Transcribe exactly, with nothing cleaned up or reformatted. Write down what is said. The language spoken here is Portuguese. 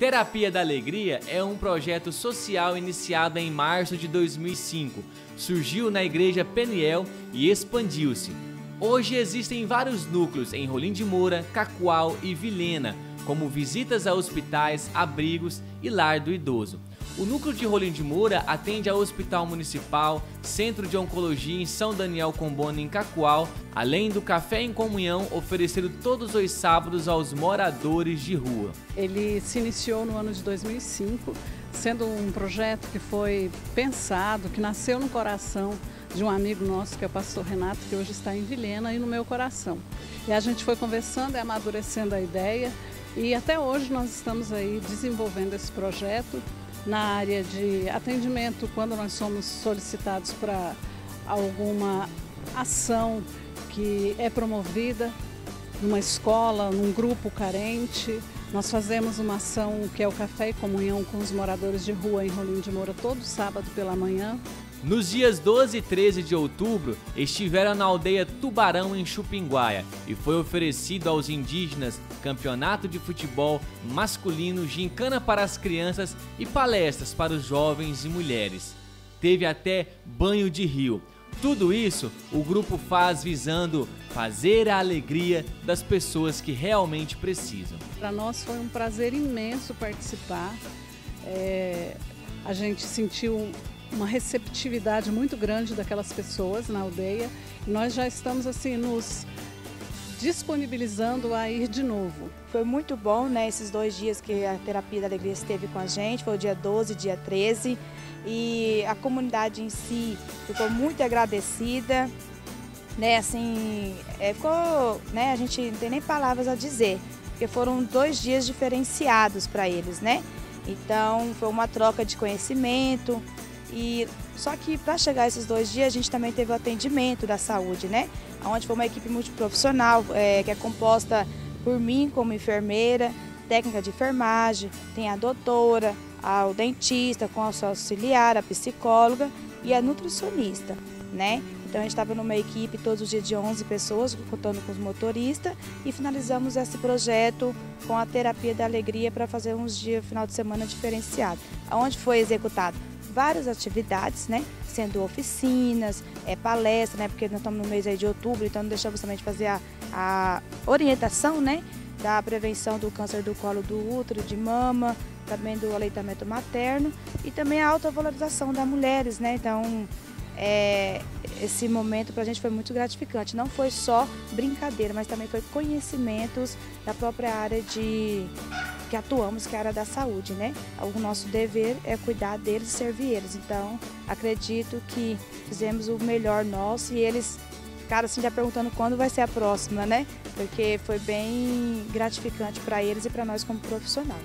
Terapia da Alegria é um projeto social iniciado em março de dois mil e cinco. Surgiu na igreja Peniel e expandiu-se. Hoje existem vários núcleos em Rolim de Moura, Cacoal e Vilhena, como visitas a hospitais, abrigos e lar do idoso. O núcleo de Rolim de Moura atende ao Hospital Municipal, Centro de Oncologia em São Daniel Comboni em Cacoal, além do Café em Comunhão, oferecido todos os sábados aos moradores de rua. Ele se iniciou no ano de dois mil e cinco, sendo um projeto que foi pensado, que nasceu no coração de um amigo nosso, que é o pastor Renato, que hoje está em Vilhena, e no meu coração. E a gente foi conversando e amadurecendo a ideia, e até hoje nós estamos aí desenvolvendo esse projeto na área de atendimento, quando nós somos solicitados para alguma ação que é promovida numa escola, num grupo carente. Nós fazemos uma ação que é o Café em Comunhão com os moradores de rua em Rolim de Moura, todo sábado pela manhã. Nos dias doze e treze de outubro, estiveram na aldeia Tubarão, em Chupinguaia, e foi oferecido aos indígenas campeonato de futebol masculino, gincana para as crianças e palestras para os jovens e mulheres. Teve até banho de rio. Tudo isso o grupo faz visando fazer a alegria das pessoas que realmente precisam. Para nós foi um prazer imenso participar. É... A gente sentiu uma receptividade muito grande daquelas pessoas na aldeia. Nós já estamos assim nos disponibilizando a ir de novo. Foi muito bom, né, esses dois dias que a Terapia da Alegria esteve com a gente, foi o dia doze e dia treze, e a comunidade em si ficou muito agradecida, né, assim, é, ficou, né, a gente não tem nem palavras a dizer, porque foram dois dias diferenciados para eles, né, então foi uma troca de conhecimento. E só que para chegar esses dois dias a gente também teve o atendimento da saúde, né? Onde foi uma equipe multiprofissional, é, que é composta por mim como enfermeira, técnica de enfermagem, tem a doutora, a, o dentista com a sua auxiliar, a psicóloga e a nutricionista, né? Então a gente estava numa equipe todos os dias de onze pessoas, contando com os motoristas, e finalizamos esse projeto com a Terapia da Alegria para fazer uns dias, final de semana diferenciado, onde foi executado várias atividades, né, sendo oficinas, é, palestra, né, porque nós estamos no mês aí de outubro, então não deixamos também de fazer a, a orientação, né, da prevenção do câncer do colo do útero, de mama, também do aleitamento materno e também a autovalorização das mulheres, né, então é, esse momento para a gente foi muito gratificante, não foi só brincadeira, mas também foi conhecimentos da própria área de... que atuamos, que é a área da saúde, né? O nosso dever é cuidar deles e servir eles. Então, acredito que fizemos o melhor nosso e eles ficaram assim já perguntando quando vai ser a próxima, né? Porque foi bem gratificante para eles e para nós como profissional.